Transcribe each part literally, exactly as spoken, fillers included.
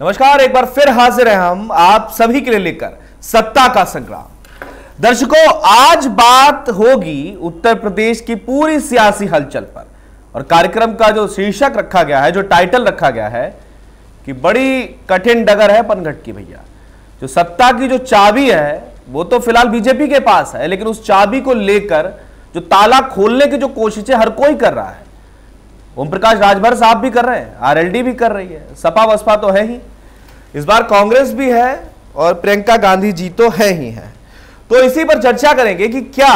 नमस्कार, एक बार फिर हाजिर हैं हम आप सभी के लिए लेकर सत्ता का संग्राम। दर्शकों, आज बात होगी उत्तर प्रदेश की पूरी सियासी हलचल पर, और कार्यक्रम का जो शीर्षक रखा गया है, जो टाइटल रखा गया है कि बड़ी कठिन डगर है पनघट की भैया। जो सत्ता की जो चाबी है वो तो फिलहाल बीजेपी के पास है, लेकिन उस चाबी को लेकर जो ताला खोलने की जो कोशिशें हर कोई कर रहा है, ओम प्रकाश राजभर साहब भी कर रहे हैं, आरएलडी भी कर रही है, सपा बसपा तो है ही, इस बार कांग्रेस भी है और प्रियंका गांधी जी तो है ही है। तो इसी पर चर्चा करेंगे कि क्या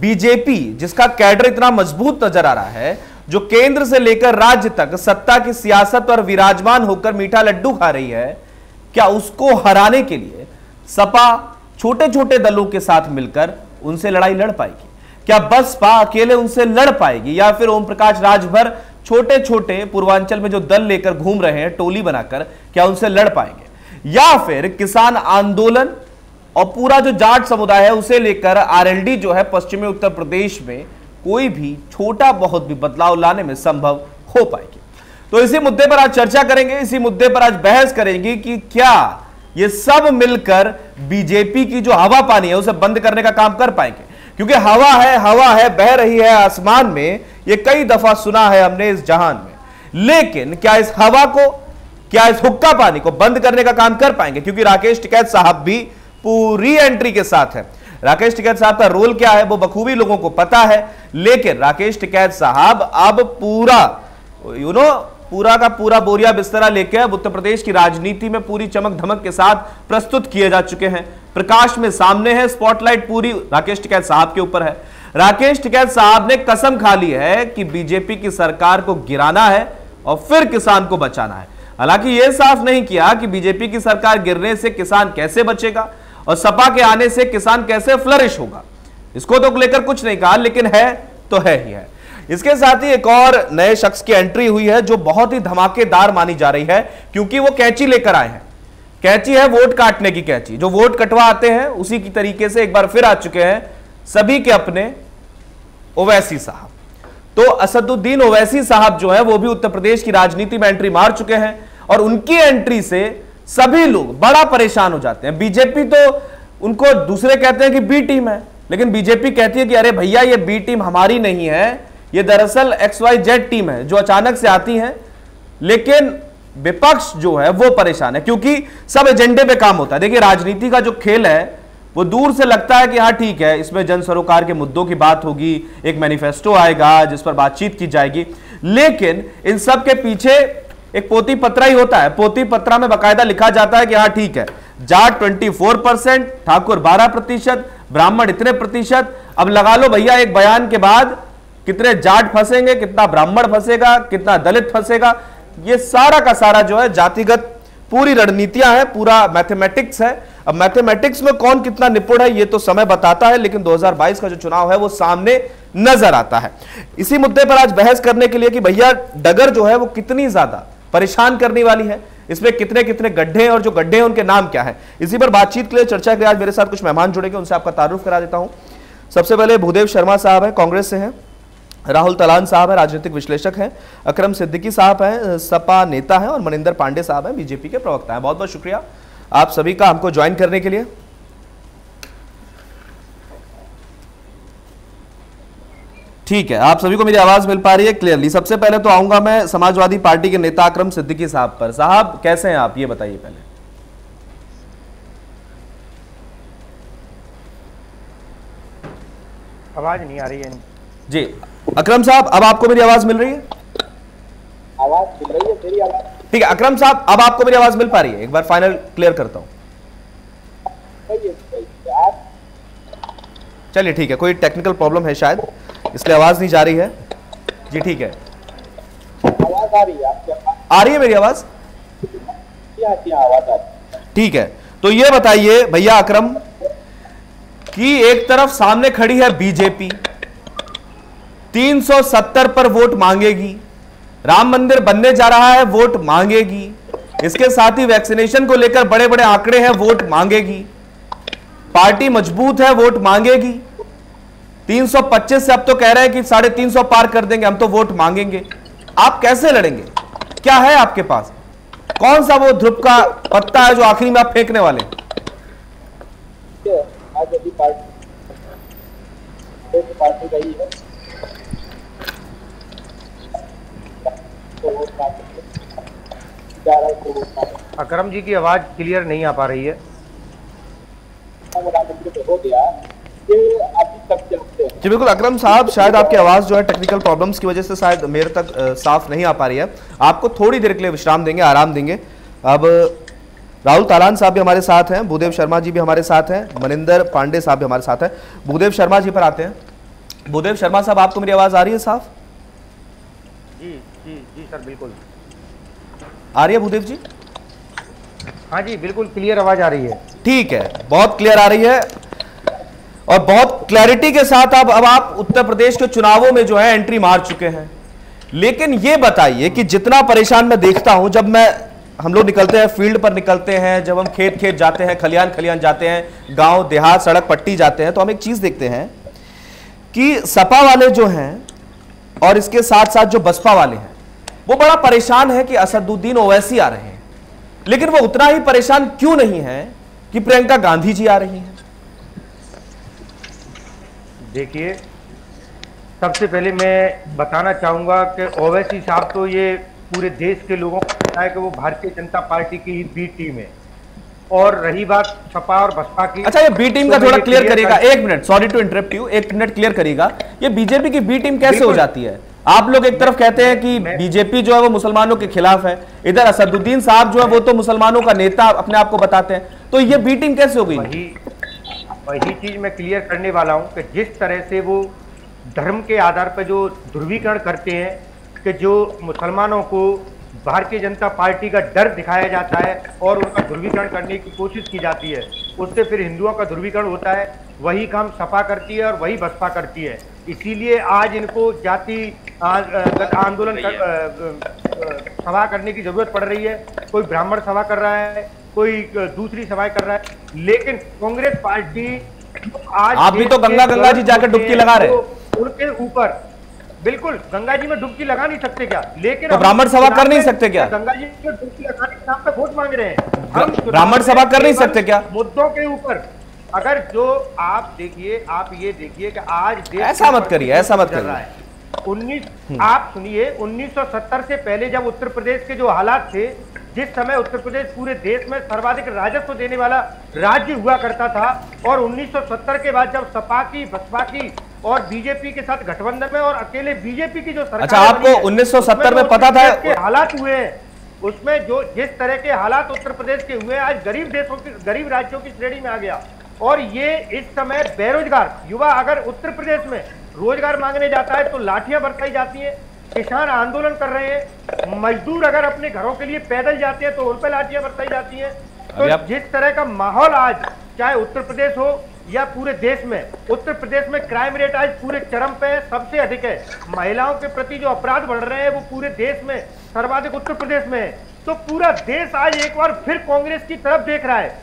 बीजेपी, जिसका कैडर इतना मजबूत नजर आ रहा है, जो केंद्र से लेकर राज्य तक सत्ता की सियासत पर विराजमान होकर मीठा लड्डू खा रही है, क्या उसको हराने के लिए सपा छोटे छोटे दलों के साथ मिलकर उनसे लड़ाई लड़ पाएगी? क्या बसपा अकेले उनसे लड़ पाएगी, या फिर ओम प्रकाश राजभर छोटे छोटे पूर्वांचल में जो दल लेकर घूम रहे हैं, टोली बनाकर, क्या उनसे लड़ पाएंगे? या फिर किसान आंदोलन और पूरा जो जाट समुदाय है उसे लेकर आरएलडी जो है पश्चिमी उत्तर प्रदेश में कोई भी छोटा बहुत भी बदलाव लाने में संभव हो पाएगी? तो इसी मुद्दे पर आज चर्चा करेंगे, इसी मुद्दे पर आज बहस करेंगे कि क्या ये सब मिलकर बीजेपी की जो हवा पानी है उसे बंद करने का काम कर पाएंगे? क्योंकि हवा है, हवा है, बह रही है आसमान में, ये कई दफा सुना है हमने इस जहान में, लेकिन क्या इस हवा को, क्या इस हुक्का पानी को बंद करने का काम कर पाएंगे? क्योंकि राकेश टिकैत साहब भी पूरी एंट्री के साथ है। राकेश टिकैत साहब का रोल क्या है वो बखूबी लोगों को पता है, लेकिन राकेश टिकैत साहब अब पूरा यू नो पूरा का पूरा बोरिया बिस्तरा लेकर उत्तर प्रदेश की राजनीति में पूरी चमक धमक के साथ प्रस्तुत किए जा चुके हैं, प्रकाश में सामने है, स्पॉटलाइट पूरी राकेश टिकैत साहब के ऊपर है। राकेश टिकैत साहब ने कसम खा ली है कि बीजेपी की सरकार को गिराना है और फिर किसान को बचाना है। हालांकि यह साफ नहीं किया कि बीजेपी की सरकार गिरने से किसान कैसे बचेगा और सपा के आने से किसान कैसे फ्लरिश होगा, इसको तो लेकर कुछ नहीं कहा, लेकिन है तो है ही है। इसके साथ ही एक और नए शख्स की एंट्री हुई है जो बहुत ही धमाकेदार मानी जा रही है, क्योंकि वो कैंची लेकर आए हैं। कैंची है वोट काटने की कैंची, जो वोट कटवा आते हैं उसी की तरीके से एक बार फिर आ चुके हैं सभी के अपने ओवैसी साहब। तो असदुद्दीन ओवैसी साहब जो है वो भी उत्तर प्रदेश की राजनीति में एंट्री मार चुके हैं, और उनकी एंट्री से सभी लोग बड़ा परेशान हो जाते हैं। बीजेपी तो उनको, दूसरे कहते हैं कि बी टीम है, लेकिन बीजेपी कहती है कि अरे भैया ये बी टीम हमारी नहीं है, ये दरअसल एक्स वाई जेड टीम है जो अचानक से आती है। लेकिन विपक्ष जो है वो परेशान है, क्योंकि सब एजेंडे पे काम होता है। देखिए, राजनीति का जो खेल है वो दूर से लगता है कि हाँ ठीक है, इसमें जन सरोकार के मुद्दों की बात होगी, एक मैनिफेस्टो आएगा जिस पर बातचीत की जाएगी, लेकिन इन सब के पीछे एक पोती पत्रा ही होता है। पोती पत्रा में बाकायदा लिखा जाता है कि हाँ ठीक है, जाट चौबीस परसेंट, ठाकुर बारह प्रतिशत, ब्राह्मण इतने प्रतिशत। अब लगा लो भैया एक बयान के बाद कितने जाट फंसेंगे, कितना ब्राह्मण फंसेगा, कितना दलित फंसेगा, ये सारा का सारा जो है जातिगत पूरी रणनीतियां हैं, पूरा मैथमेटिक्स है। अब मैथमेटिक्स में कौन कितना निपुण है ये तो समय बताता है, लेकिन दो हज़ार बाईस का जो चुनाव है वो सामने नजर आता है। इसी मुद्दे पर आज बहस करने के लिए कि भैया डगर जो है वो कितनी ज्यादा परेशान करने वाली है, इसमें कितने कितने गड्ढे हैं और जो गड्ढे हैं उनके नाम क्या है, इसी पर बातचीत के लिए चर्चा के लिए आज मेरे साथ कुछ मेहमान जुड़ेंगे, उनसे आपका तारुफ करा देता हूं। सबसे पहले भूदेव शर्मा साहब हैं, कांग्रेस से हैं, राहुल तालान साहब हैं, राजनीतिक विश्लेषक हैं, अक्रम सिद्दीकी साहब हैं, सपा नेता हैं, और मनिंद्र पांडे साहब हैं, बीजेपी के प्रवक्ता हैं। बहुत बहुत शुक्रिया आप सभी का हमको ज्वाइन करने के लिए। ठीक है, आप सभी को मेरी आवाज मिल पा रही है क्लियरली? सबसे पहले तो आऊंगा मैं समाजवादी पार्टी के नेता अक्रम सिद्दीकी साहब पर। साहब कैसे हैं आप, ये बताइए पहले। आवाज नहीं आ रही है जी अक्रम साहब, अब आपको मेरी आवाज मिल रही है? आवाज मिल रही है, तेरी आवाज ठीक है। अक्रम साहब, अब आपको मेरी आवाज मिल पा रही है? एक बार फाइनल क्लियर करता हूं। चलिए ठीक है, कोई टेक्निकल प्रॉब्लम है शायद, इसलिए आवाज नहीं जा रही है जी। ठीक है, आवाज आ रही है आपके? आ रही है मेरी आवाज? ठीक है, तो ये बताइए भैया अक्रम कि एक तरफ सामने खड़ी है बीजेपी, तीन सौ सत्तर पर वोट मांगेगी, राम मंदिर बनने जा रहा है वोट मांगेगी, इसके साथ ही वैक्सीनेशन को लेकर बड़े बड़े आंकड़े हैं वोट मांगेगी, पार्टी मजबूत है वोट मांगेगी, तीन सौ पच्चीस से अब तो कह रहे हैं कि साढ़े तीन सौ पार कर देंगे, हम तो वोट मांगेंगे। आप कैसे लड़ेंगे, क्या है आपके पास, कौन सा वो ध्रुव का पत्ता है जो आखिरी में आप फेंकने वाले हैं? अक्रम जी की आवाज क्लियर नहीं आ पा रही है। जी बिल्कुल अक्रम साहब, शायद आपकी आवाज जो है टेक्निकल प्रॉब्लम्स की वजह से शायद मेरे तक साफ नहीं आ पा रही है। आपको थोड़ी देर के लिए विश्राम देंगे, आराम देंगे। अब राहुल तालान साहब भी हमारे साथ हैं, भूदेव शर्मा जी भी हमारे साथ हैं, मनिंद्र पांडे साहब भी हमारे साथ हैं। भूदेव शर्मा जी पर आते हैं। भूदेव शर्मा साहब, आपको मेरी आवाज आ रही है साफ? जी जी जी सर बिल्कुल आ रही है भूदेव जी? हाँ जी बिल्कुल क्लियर आवाज आ रही है। ठीक है, बहुत क्लियर आ रही है और बहुत क्लैरिटी के साथ आप अब आप उत्तर प्रदेश के चुनावों में जो है एंट्री मार चुके हैं। लेकिन ये बताइए कि जितना परेशान मैं देखता हूं, जब मैं हम लोग निकलते हैं, फील्ड पर निकलते हैं, जब हम खेत खेत जाते हैं, खलियान खलियान जाते हैं, गाँव देहात सड़क पट्टी जाते हैं, तो हम एक चीज देखते हैं कि सपा वाले जो हैं और इसके साथ साथ जो बसपा वाले हैं वो बड़ा परेशान है कि असदुद्दीन ओवैसी आ रहे हैं, लेकिन वो उतना ही परेशान क्यों नहीं है कि प्रियंका गांधी जी आ रही हैं? देखिए, सबसे पहले मैं बताना चाहूंगा कि ओवैसी साहब तो ये पूरे देश के लोगों को पता है कि वो भारतीय जनता पार्टी की ही बी टीम है। और रही बात सपा और बसपा की, अच्छा ये बी टीम का थोड़ा क्लियर करिएगा, एक minute, sorry to interrupt you, एक मिनट क्लियर करिएगा, ये बीजेपी की बी टीम कैसे हो जाती है? आप लोग एक तरफ कहते हैं कि बीजेपी जो है वो मुसलमानों के खिलाफ है, इधर असदुद्दीन साहब जो है वो तो मुसलमानों का नेता अपने आप को बताते हैं, तो ये बी टीम कैसे हो गई? वही वही चीज मैं क्लियर करने वाला हूं कि जिस तरह से वो धर्म के आधार पर जो ध्रुवीकरण करते हैं कि जो मुसलमानों को भारतीय जनता पार्टी का डर दिखाया जाता है और उनका ध्रुवीकरण करने की कोशिश की जाती है, उससे फिर हिंदुओं का ध्रुवीकरण होता है। वही काम सपा करती है और वही बसपा करती है। इसीलिए आज इनको जाति आंदोलन सभा करने की जरूरत पड़ रही है। कोई ब्राह्मण सभा कर रहा है, कोई दूसरी सभा कर रहा है, लेकिन कांग्रेस पार्टी आज आप भी तो गंगा गंगा जी जाकर डुबकी लगा रहे हैं उनके ऊपर। बिल्कुल, गंगा जी में डुबकी लगा नहीं सकते क्या? लेकिन तो ब्राह्मण सभा कर नहीं सकते क्या? गंगा जी में डुबकी लगाने के नाम पर वोट मांग रहे हैं हम। ब्राह्मण सभा कर नहीं सकते क्या मुद्दों के ऊपर? अगर जो आप देखिए, आप ये देखिए कि आज ऐसा मत करिए, ऐसा मत करिए। उन्नीस आप सुनिए, उन्नीस सौ सत्तर से पहले जब उत्तर प्रदेश के जो हालात थे, जिस समय उत्तर प्रदेश पूरे देश में सर्वाधिक राजस्व देने वाला राज्य हुआ करता था, और उन्नीस सौ सत्तर के बाद जब सपा की, बसपा की और बीजेपी के साथ गठबंधन में और अकेले बीजेपी की जो सरकार, अच्छा आपको उन्नीस सौ सत्तर में पता था हालात हुए हैं, उसमें जो जिस तरह के हालात उत्तर प्रदेश के हुए, आज गरीब देशों की, गरीब राज्यों की श्रेणी में आ गया। और ये इस समय बेरोजगार युवा अगर उत्तर प्रदेश में रोजगार मांगने जाता है तो लाठियां बरसाई जाती हैं। किसान आंदोलन कर रहे हैं, मजदूर अगर अपने घरों के लिए पैदल जाते हैं तो उन पर लाठियां बरसाई जाती हैं। तो आप... जिस तरह का माहौल आज चाहे उत्तर प्रदेश हो या पूरे देश में, उत्तर प्रदेश में क्राइम रेट आज पूरे चरम पे सबसे अधिक है। महिलाओं के प्रति जो अपराध बढ़ रहे हैं वो पूरे देश में सर्वाधिक उत्तर प्रदेश में है। तो पूरा देश आज एक बार फिर कांग्रेस की तरफ देख रहा है,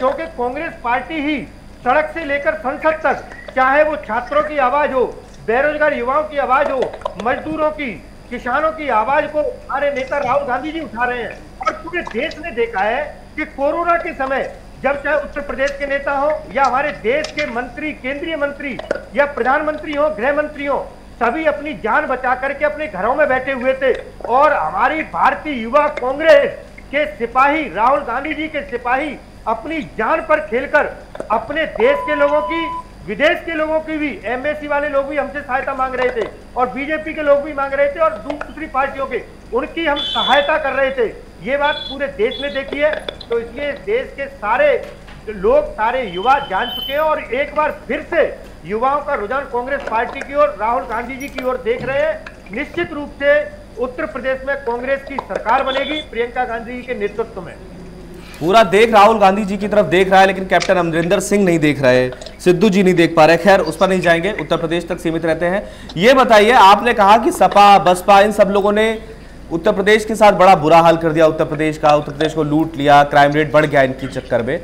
क्योंकि कांग्रेस पार्टी ही सड़क से लेकर संसद तक, चाहे वो छात्रों की आवाज हो, बेरोजगार युवाओं की आवाज हो, मजदूरों की, किसानों की आवाज को हमारे नेता राहुल गांधी जी उठा रहे हैं। और पूरे देश ने देखा है कि कोरोना के समय जब चाहे उत्तर प्रदेश के नेता हो या हमारे देश के मंत्री, केंद्रीय मंत्री या प्रधानमंत्री हो, गृह मंत्री हो, सभी अपनी जान बचा करके अपने घरों में बैठे हुए थे। और हमारी भारतीय युवा कांग्रेस के सिपाही, राहुल गांधी जी के सिपाही अपनी जान पर खेलकर अपने देश के लोगों की, विदेश के लोगों की भी, एमएससी वाले लोग भी हमसे सहायता मांग रहे थे और बीजेपी के लोग भी मांग रहे थे और दूसरी पार्टियों के, उनकी हम सहायता कर रहे थे। ये बात पूरे देश ने देखी है। तो इसलिए देश के सारे लोग, सारे युवा जान चुके हैं और एक बार फिर से युवाओं का रुझान कांग्रेस पार्टी की ओर, राहुल गांधी जी की ओर देख रहे हैं। निश्चित रूप से उत्तर प्रदेश में कांग्रेस की सरकार बनेगी प्रियंका गांधी जी के नेतृत्व में। पूरा देश राहुल गांधी जी की तरफ देख रहा है, लेकिन कैप्टन अमरिंदर सिंह नहीं देख रहे, सिद्धू जी नहीं देख पा रहे। खैर, उस पर नहीं जाएंगे, उत्तर प्रदेश तक सीमित रहते हैं। ये बताइए, आपने कहा कि सपा, बसपा, इन सब लोगों ने उत्तर प्रदेश के साथ बड़ा बुरा हाल कर दिया, उत्तर प्रदेश का, उत्तर प्रदेश को लूट लिया, क्राइम रेट बढ़ गया इनकी चक्कर में।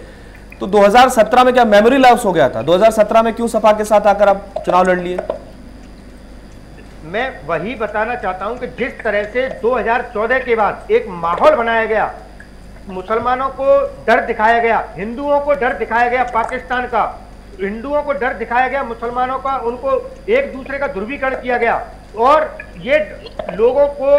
तो दो हज़ार सत्रह में क्या मेमोरी लॉस हो गया था? दो हज़ार सत्रह में क्यों सपा के साथ आकर आप चुनाव लड़ लिए? मैं वही बताना चाहता हूं कि जिस तरह से दो हज़ार चौदह के बाद एक माहौल बनाया गया, मुसलमानों को डर दिखाया गया, हिंदुओं को डर दिखाया गया पाकिस्तान का, हिंदुओं को डर दिखाया गया मुसलमानों का, उनको एक दूसरे का ध्रुवीकरण किया गया और ये लोगों को,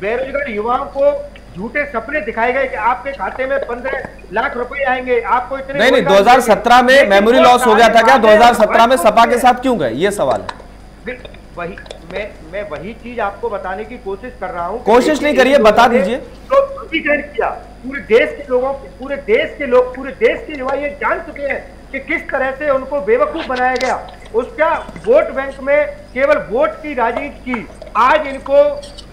बेरोजगार युवाओं को झूठे सपने दिखाए गए कि आपके खाते में पंद्रह लाख रुपए आएंगे, आपको इतने नहीं नहीं दो हज़ार सत्रह में मेमोरी लॉस हो गया था क्या? दो हज़ार सत्रह में सपा के साथ क्यों गए, ये सवाल है। वही मैं मैं वही चीज आपको बताने की कोशिश कर रहा हूँ। कोशिश नहीं करिए, बता दीजिए। किया पूरे देश के लोगों, पूरे देश के लोग, पूरे देश के युवा ये जान चुके हैं कि किस तरह से उनको बेवकूफ बनाया गया, उसका वोट बैंक में केवल वोट की राजनीति की। आज इनको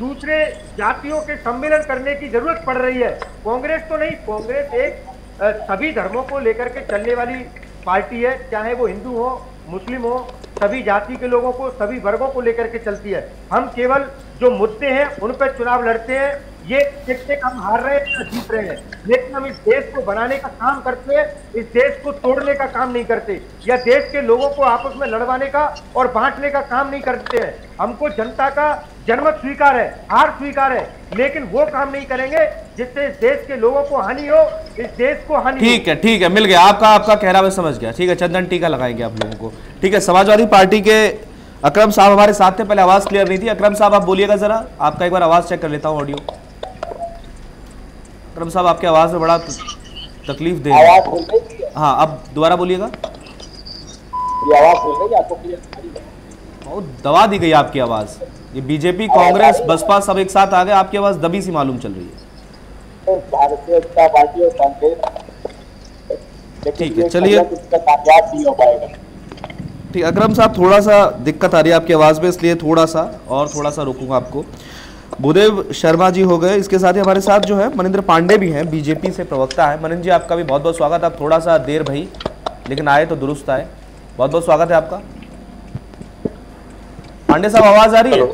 दूसरे जातियों के सम्मेलन करने की जरूरत पड़ रही है। कांग्रेस तो नहीं, कांग्रेस एक सभी धर्मों को लेकर के चलने वाली पार्टी है, चाहे वो हिंदू हो, मुस्लिम हो, सभी जाति के लोगों को, सभी वर्गों को लेकर के चलती है। हम केवल जो मुद्दे हैं उन पर चुनाव लड़ते हैं। ये कितने हम हार रहे हैं या जीत रहे हैं, लेकिन हम इस देश को बनाने का काम करते हैं, इस देश को तोड़ने का काम नहीं करते, या देश के लोगों को आपस में लड़वाने का और बांटने का काम नहीं करते हैं। हमको जनता का जनमत स्वीकार है, हार स्वीकार है, लेकिन वो काम नहीं करेंगे जिससे इस देश के लोगों को हानि हो, इस देश को हानि। ठीक है, ठीक है, मिल गया आपका आपका कहना, मैं समझ गया। ठीक है, चंदन टीका लगाएंगे आप लोगों को। ठीक है, समाजवादी पार्टी के अक्रम साहब हमारे साथ थे, पहले आवाज क्लियर नहीं थी। अक्रम साहब आप बोलिएगा जरा, आपका एक बार आवाज चेक कर लेता हूँ, ऑडियो। अक्रम साहब आपकी आवाज में बड़ा तकलीफ दे रही है। हाँ, आप दोबारा बोलिएगा। बहुत दबा दी गई आपकी आवाज, ये बीजेपी, कांग्रेस, बसपा सब एक साथ आ गए, आपकी आवाज दबी सी मालूम चल रही है। भारतीय जनता पार्टी और कांग्रेस, ठीक है चलिए, ठीक। अक्रम साहब थोड़ा सा दिक्कत आ रही है आपकी आवाज में, इसलिए थोड़ा सा और थोड़ा सा रोकूंगा आपको। भूदेव शर्मा जी हो गए, इसके साथ ही हमारे साथ जो है मनिंद्र पांडे भी हैं, बीजेपी से प्रवक्ता है। मनिंद्र जी आपका भी बहुत बहुत स्वागत है। आप थोड़ा सा देर भाई लेकिन आए तो दुरुस्त आए, बहुत बहुत स्वागत है आपका। पांडे साहब आवाज आ रही है?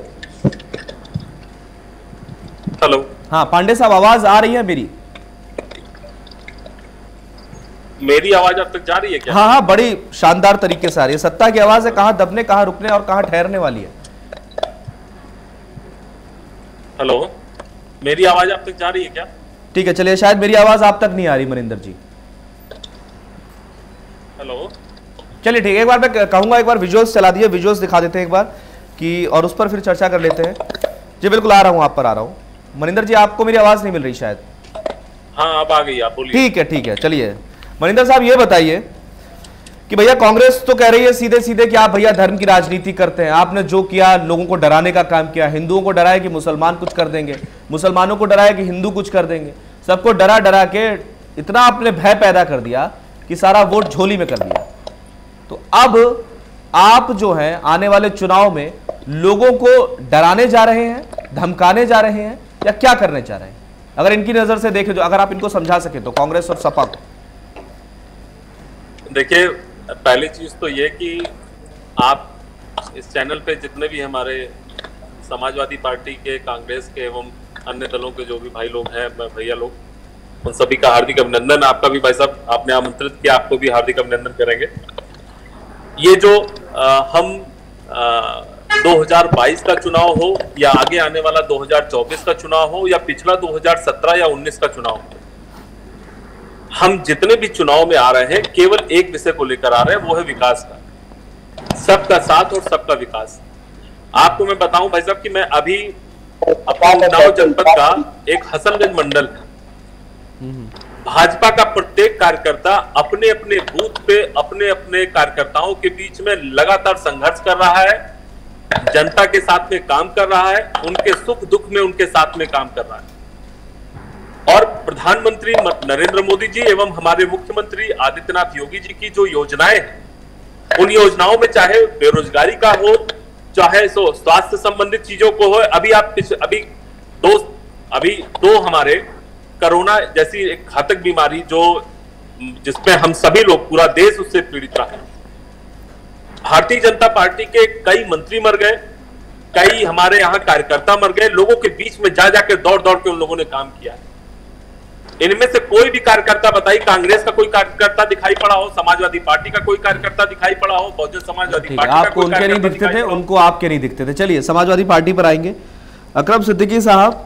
हेलो, हाँ पांडे साहब आवाज आ रही है मेरी? मेरी आवाज अब तक जा रही है क्या? हाँ हाँ, बड़ी शानदार तरीके से आ रही है। सत्ता की आवाज है, कहाँ दबने, कहाँ रुकने और कहाँ ठहरने वाली है। हेलो, मेरी आवाज आप तक जा रही है क्या? ठीक है चलिए, शायद मेरी आवाज आप तक नहीं आ रही मनिंदर जी। हेलो, चलिए ठीक है, एक बार मैं कहूंगा एक बार विजुअल्स चला दिए, विजुअल्स दिखा देते हैं एक बार कि, और उस पर फिर चर्चा कर लेते हैं। जी बिल्कुल आ रहा हूँ, आप पर आ रहा हूँ। मनिंदर जी आपको मेरी आवाज नहीं मिल रही शायद? हाँ अब आ गई, आप बोलिए। ठीक है ठीक है, चलिए मनिंदर साहब ये बताइए कि भैया कांग्रेस तो कह रही है सीधे सीधे कि आप भैया धर्म की राजनीति करते हैं, आपने जो किया लोगों को डराने का काम किया, हिंदुओं को डराया कि मुसलमान कुछ कर देंगे, मुसलमानों को डराया कि हिंदू कुछ कर देंगे, सबको डरा डरा के इतना आपने भय पैदा कर दिया कि सारा वोट झोली में कर दिया। तो अब आप जो हैं आने वाले चुनाव में लोगों को डराने जा रहे हैं, धमकाने जा रहे हैं, या क्या करने जा रहे हैं, अगर इनकी नजर से देखें, अगर आप इनको समझा सके तो, कांग्रेस और सपा को। देखिए पहली चीज तो ये कि आप इस चैनल पे जितने भी हमारे समाजवादी पार्टी के, कांग्रेस के एवं अन्य दलों के जो भी भाई लोग हैं, भैया लोग, उन सभी का हार्दिक अभिनंदन। आपका भी भाई साहब, आपने आमंत्रित किया, आपको भी हार्दिक अभिनंदन करेंगे। ये जो आ, हम आ, दो हज़ार बाईस का चुनाव हो या आगे आने वाला दो हज़ार चौबीस का चुनाव हो या पिछला दो हज़ार सत्रह या उन्नीस का चुनाव हो, हम जितने भी चुनाव में आ रहे हैं केवल एक विषय को लेकर आ रहे हैं, वो है विकास का, सबका साथ और सबका विकास। आपको मैं बताऊं भाई साहब कि मैं अभी अपना उन्नाव जनपद का एक हसनगंज मंडल, भाजपा का प्रत्येक कार्यकर्ता अपने अपने बूथ पे अपने अपने कार्यकर्ताओं के बीच में लगातार संघर्ष कर रहा है, जनता के साथ में काम कर रहा है, उनके सुख दुख में उनके साथ में काम कर रहा है। और प्रधानमंत्री नरेंद्र मोदी जी एवं हमारे मुख्यमंत्री आदित्यनाथ योगी जी की जो योजनाएं हैं, उन योजनाओं में चाहे बेरोजगारी का हो, चाहे सो स्वास्थ्य संबंधित चीजों को हो, अभी आप अभी दो अभी दो हमारे कोरोना जैसी एक घातक बीमारी जो जिसमें हम सभी लोग, पूरा देश उससे पीड़ित रहा है। भारतीय जनता पार्टी के कई मंत्री मर गए, कई हमारे यहाँ कार्यकर्ता मर गए, लोगों के बीच में जा जाकर दौड़ दौड़ के उन लोगों ने काम किया। इनमें से कोई भी कार्यकर्ता बताइए, कांग्रेस का कोई कार्यकर्ता दिखाई पड़ा हो, समाजवादी पार्टी का कोई कार्यकर्ता दिखाई पड़ा हो, बहुजन समाजवादी पार्टी आपको उनके नहीं दिखते थे, उनको आपके नहीं दिखते थे। चलिए समाजवादी पार्टी पर आएंगे। अक्रम सिद्दीकी साहब,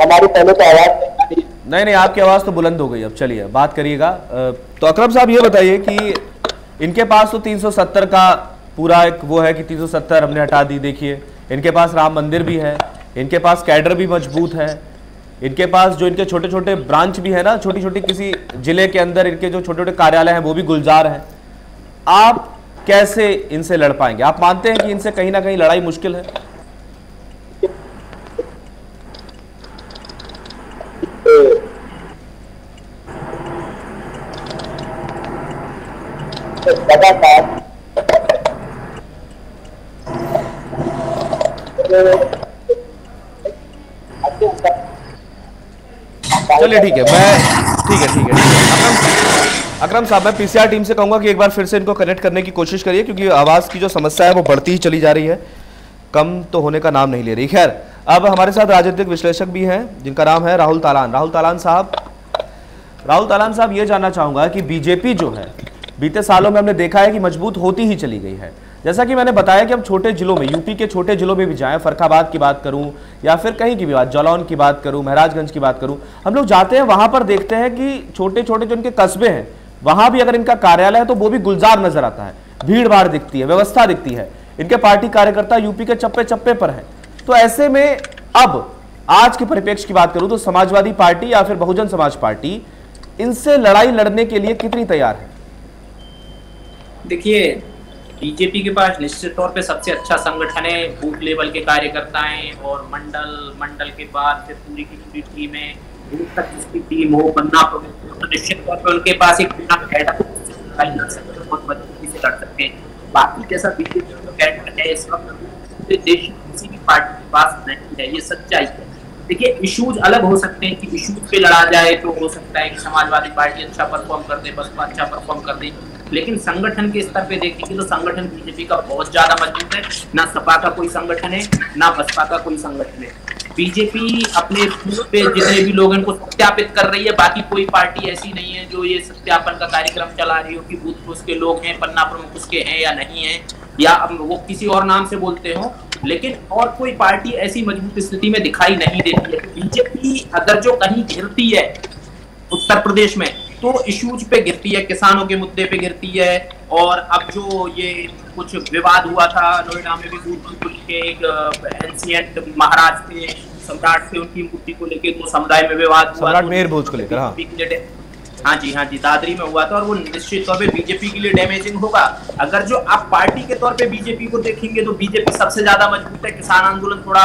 हमारी पहले तो आवाज नहीं नहीं आपकी आवाज तो बुलंद हो गई, अब चलिए बात करिएगा। तो अक्रम साहब ये बताइए कि इनके पास तो तीन सौ सत्तर का पूरा एक वो है कि तीन सौ सत्तर हमने हटा दी, देखिए इनके पास राम मंदिर भी है, इनके पास कैडर भी मजबूत है, इनके पास जो इनके छोटे छोटे ब्रांच भी है ना, छोटी छोटी किसी जिले के अंदर इनके जो छोटे छोटे कार्यालय हैं वो भी गुलजार हैं। आप कैसे इनसे लड़ पाएंगे? आप मानते हैं कि इनसे कहीं ना कहीं लड़ाई मुश्किल है? चलिए ठीक है, मैं ठीक है ठीक है अक्रम अक्रम साहब मैं पीसीआर टीम से कहूंगा कि एक बार फिर से इनको कनेक्ट करने की कोशिश करिए, क्योंकि आवाज की जो समस्या है वो बढ़ती ही चली जा रही है, कम तो होने का नाम नहीं ले रही। खैर अब हमारे साथ राजनीतिक विश्लेषक भी हैं जिनका नाम है राहुल तालान। राहुल तालान साहब राहुल तालान साहब ये जानना चाहूँगा कि बीजेपी जो है बीते सालों में हमने देखा है कि मजबूत होती ही चली गई है। जैसा कि मैंने बताया कि हम छोटे जिलों में, यूपी के छोटे जिलों में भी जाएं, फरखाबाद की बात करूं या फिर कहीं की भी बात, जालौन की बात करूं, महराजगंज की बात करूं, हम लोग जाते हैं वहां पर देखते हैं कि छोटे छोटे जो इनके कस्बे हैं वहां भी अगर इनका कार्यालय है तो वो भी गुलजार नजर आता है, भीड़ भाड़ दिखती है, व्यवस्था दिखती है, इनके पार्टी कार्यकर्ता यूपी के चप्पे चप्पे पर है। तो ऐसे में अब आज के परिप्रेक्ष्य की बात करूं तो समाजवादी पार्टी या फिर बहुजन समाज पार्टी इनसे लड़ाई लड़ने के लिए कितनी तैयार है? देखिए बीजेपी के पास निश्चित तौर पे सबसे अच्छा संगठन है, बूथ लेवल के कार्यकर्ता हैं और मंडल मंडल के बाद फिर पूरी की पूरी टीम है, बूथ तक जिसकी टीम हो बनना तो निश्चित तौर पे उनके पास एक बिना कैडर बहुत मजबूती से लड़ सकते हैं। बाकी जैसा बीजेपी का कैडर है इस वक्त पूरे देश किसी भी पार्टी के पास नहीं है, ये सच्चाई है। देखिए इशूज अलग हो सकते हैं कि इशूज पे लड़ा जाए तो हो सकता है कि समाजवादी पार्टी अच्छा परफॉर्म कर दे, बसपा अच्छा परफॉर्म कर दे, लेकिन संगठन के स्तर पे देखेंगे तो संगठन बीजेपी का बहुत ज्यादा मजबूत है, ना सपा का कोई संगठन है ना बसपा का कोई संगठन है। बीजेपी अपने पे जितने भी लोग इनको सत्यापित कर रही है, बाकी कोई पार्टी ऐसी नहीं है जो ये सत्यापन का कार्यक्रम चला रही हो कि बूथ पर उसके लोग हैं, पन्ना प्रमुख उसके हैं या नहीं है, या वो किसी और नाम से बोलते हो, लेकिन और कोई पार्टी ऐसी मजबूत स्थिति में दिखाई नहीं देती है। बीजेपी अगर जो कहीं घिरती है उत्तर प्रदेश में तो इश्यूज पे गिरती है, किसानों के मुद्दे पे गिरती है, और अब जो ये कुछ विवाद हुआ था नोएडा में भी दूध के एक एंशियंट महाराज थे, सम्राट थे, उनकी मूर्ति को लेके दो समुदाय में विवाद हुआ, मेयर को लेकर हाँ जी हाँ जी दादरी में हुआ था, और वो निश्चित तौर पे बीजेपी के लिए डैमेजिंग होगा। अगर जो आप पार्टी के तौर पे बीजेपी को देखेंगे तो बीजेपी सबसे ज्यादा मजबूत है, किसान आंदोलन थोड़ा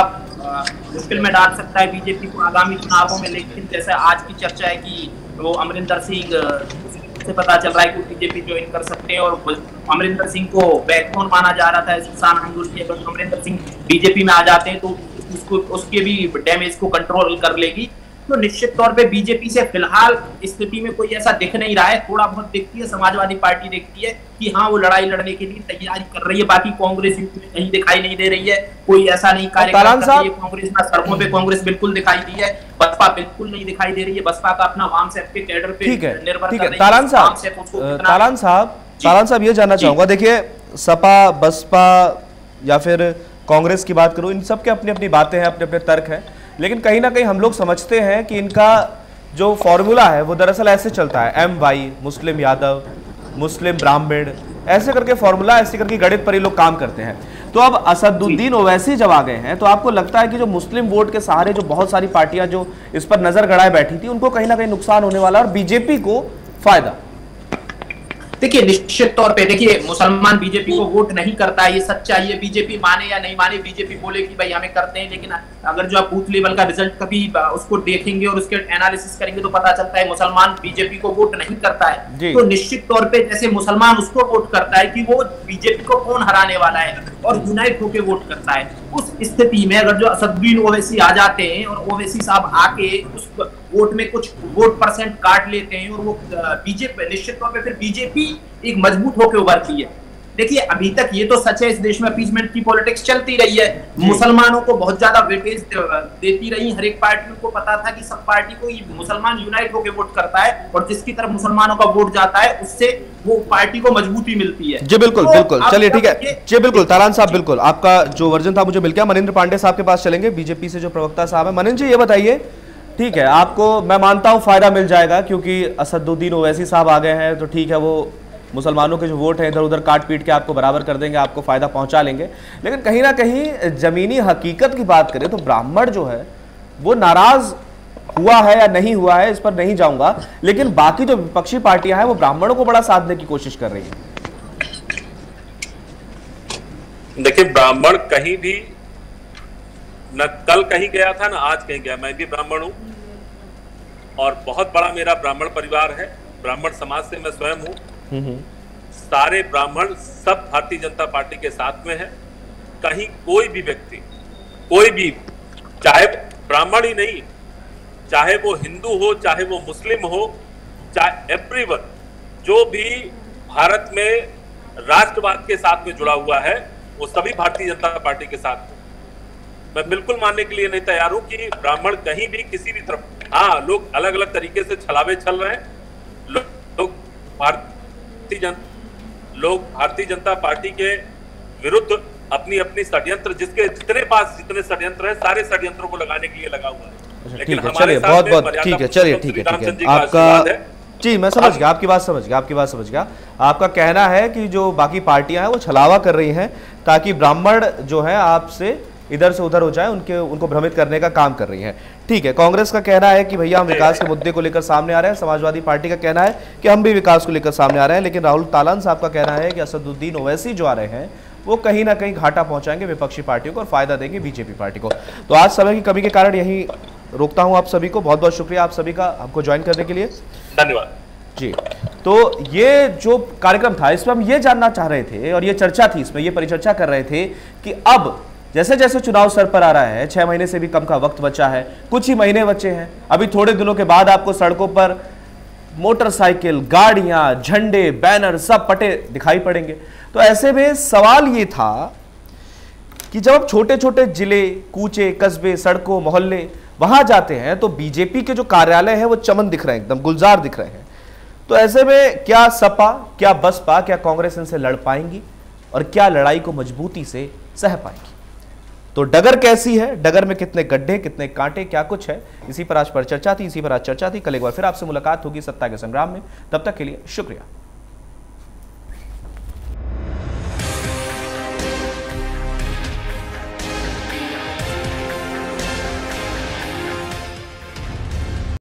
मुश्किल में डाल सकता है बीजेपी को आगामी चुनावों में, लेकिन जैसे आज की चर्चा है कि वो अमरिंदर सिंह से पता चल रहा है कि बीजेपी ज्वाइन कर सकते हैं, और अमरिंदर सिंह को बैकबोन माना जा रहा था किसान आंदोलन के, अगर अमरिंदर सिंह बीजेपी में आ जाते हैं तो उसको उसके भी डैमेज को कंट्रोल कर लेगी। तो निश्चित तौर पे बीजेपी से फिलहाल स्थिति में कोई ऐसा दिख नहीं रहा है, थोड़ा बहुत दिखती है समाजवादी पार्टी देखती है कि हाँ वो लड़ाई लड़ने के लिए तैयारी कर रही है, बाकी कांग्रेस कहीं दिखाई नहीं दे रही है, कोई ऐसा नहीं कार्यकर्ता कांग्रेस ना सड़कों पे कांग्रेस बिल्कुल दिखाई दी है, बसपा बिल्कुल नहीं दिखाई दे रही है, बसपा का अपना वाम सेफ के कैडर पे निर्भर कर रही है। तालान साहब तालान साहब तालान साहब ये जानना चाहूंगा, देखिये सपा बसपा या फिर कांग्रेस की बात करूं, इन सबके अपनी अपनी बातें हैं, अपने अपने तर्क हैं, लेकिन कहीं ना कहीं हम लोग समझते हैं कि इनका जो फॉर्मूला है वो दरअसल ऐसे चलता है, M Y Muslim Yadav Muslim ब्राह्मण ऐसे करके फॉर्मूला, ऐसे करके गणित पर ही लोग काम करते हैं। तो अब असदुद्दीन ओवैसी जब आ गए हैं तो आपको लगता है कि जो मुस्लिम वोट के सहारे जो बहुत सारी पार्टियां जो इस पर नजर गड़ाए बैठी थी उनको कहीं ना कहीं नुकसान होने वाला और बीजेपी को फायदा? देखिए निश्चित तौर पे देखिए मुसलमान बीजेपी को वोट नहीं करता है, ये सच्चाई है, बीजेपी माने या नहीं माने, बीजेपी बोले कि भाई हमें करते हैं, लेकिन अगर जो आप बूथ लेवल का रिजल्ट कभी उसको देखेंगे और उसके एनालिसिस करेंगे तो पता चलता है मुसलमान बीजेपी को वोट नहीं करता है। तो निश्चित तौर पे जैसे मुसलमान उसको वोट करता है कि वो बीजेपी को कौन हराने वाला है और यूनाइट होकर वोट करता है, उस स्थिति में अगर जो असदुद्दीन ओवैसी आ जाते हैं और ओवैसी साहब आके उस वोट में कुछ वोट परसेंट काट लेते हैं और वो बीजेपी निश्चित तौर पे फिर बीजेपी एक मजबूत होकर उभरती है। देखिए अभी तक ये तो सच है, इस देश में अपीजमेंट की पॉलिटिक्स चलती रही है, मुसलमानों को बहुत ज्यादा वेटेज देती रही, हर एक पार्टी को पता था कि सब पार्टी को मुसलमान यूनाइट होकर वोट करता है और जिसकी तरफ मुसलमानों का वोट जाता है उससे वो पार्टी को मजबूती मिलती है। जी बिल्कुल, तो बिल्कुल, चलिए ठीक है जी, बिल्कुल तालान साहब बिल्कुल आपका जो वर्जन था मुझे मिल गया। मनिंद्र पांडे साहब के पास चलेंगे, बीजेपी से जो प्रवक्ता साहब है। मनिंद्र जी ये बताइए, ठीक है आपको मैं मानता हूँ फायदा मिल जाएगा क्योंकि असदुद्दीन ओवैसी साहब आ गए हैं तो ठीक है वो मुसलमानों के जो वोट हैं इधर उधर काट पीट के आपको बराबर कर देंगे, आपको फायदा पहुंचा लेंगे, लेकिन कहीं ना कहीं जमीनी हकीकत की बात करें तो ब्राह्मण जो है वो नाराज हुआ है या नहीं हुआ है इस पर नहीं जाऊंगा, लेकिन बाकी जो विपक्षी पार्टियां हैं वो ब्राह्मणों को बड़ा साथ देने की कोशिश कर रही है। देखिए ब्राह्मण कहीं भी न कल कहीं गया था ना आज कहीं गया, मैं भी ब्राह्मण हूँ और बहुत बड़ा मेरा ब्राह्मण परिवार है, ब्राह्मण समाज से मैं स्वयं हूँ, सारे ब्राह्मण सब भारतीय जनता पार्टी के साथ में है। कहीं कोई भी व्यक्ति कोई भी, चाहे ब्राह्मण ही नहीं, चाहे वो हिंदू हो, चाहे वो मुस्लिम हो, चाहे एवरीवन जो भी भारत में राष्ट्रवाद के साथ में जुड़ा हुआ है वो सभी भारतीय जनता पार्टी के साथ। मैं बिल्कुल मानने के लिए नहीं तैयार हूं कि ब्राह्मण कहीं भी किसी भी तरफ, हाँ लोग अलग अलग तरीके से छलावे छल रहे हैं, लोग भारत जन, लोग भारतीय जनता पार्टी के विरुद्ध अपनी अपनी षड्यंत्र, जिसके जितने पास जितने षड्यंत्र हैं सारे षड्यंत्रों को लगाने के लिए लगा हुआ है। लेकिन हमारे साथ बहुत बहुत ठीक है, चलिए ठीक है ठीक है आपका जी मैं समझ गया, आपकी बात समझ गया आपकी बात समझ गया आपका कहना है कि जो बाकी पार्टियां हैं वो छलावा कर रही हैं ताकि ब्राह्मण जो है आपसे इधर से उधर हो जाए, उनके उनको भ्रमित करने का काम कर रही है। ठीक है, कांग्रेस का कहना है कि भैया हम विकास के मुद्दे को लेकर सामने आ रहे हैं, समाजवादी पार्टी का कहना है कि हम भी विकास को लेकर सामने आ रहे हैं, लेकिन राहुल तालान साहब का कहना है कि असदुद्दीन ओवैसी जो आ रहे हैं वो कहीं ना कहीं घाटा पहुंचाएंगे विपक्षी पार्टियों को और फायदा देंगे बीजेपी पार्टी को। तो आज समय की कमी के कारण यही रोकता हूँ आप सभी को, बहुत बहुत शुक्रिया आप सभी का हमको ज्वाइन करने के लिए, धन्यवाद जी। तो ये जो कार्यक्रम था इसमें हम ये जानना चाह रहे थे और ये चर्चा थी, इसमें ये परिचर्चा कर रहे थे कि अब जैसे जैसे चुनाव सर पर आ रहा है, छह महीने से भी कम का वक्त बचा है, कुछ ही महीने बचे हैं, अभी थोड़े दिनों के बाद आपको सड़कों पर मोटरसाइकिल, गाड़ियां, झंडे, बैनर सब पटे दिखाई पड़ेंगे। तो ऐसे में सवाल ये था कि जब आप छोटे छोटे जिले, कूचे, कस्बे, सड़कों, मोहल्ले वहां जाते हैं तो बीजेपी के जो कार्यालय है वो चमन दिख रहे हैं, एकदम गुलजार दिख रहे हैं। तो ऐसे में क्या सपा, क्या बसपा, क्या कांग्रेस इनसे लड़ पाएंगी और क्या लड़ाई को मजबूती से सह पाएंगी? तो डगर कैसी है, डगर में कितने गड्ढे, कितने कांटे, क्या कुछ है, इसी पर आज पर चर्चा थी इसी पर आज चर्चा थी। कल एक बार फिर आपसे मुलाकात होगी सत्ता के संग्राम में, तब तक के लिए शुक्रिया।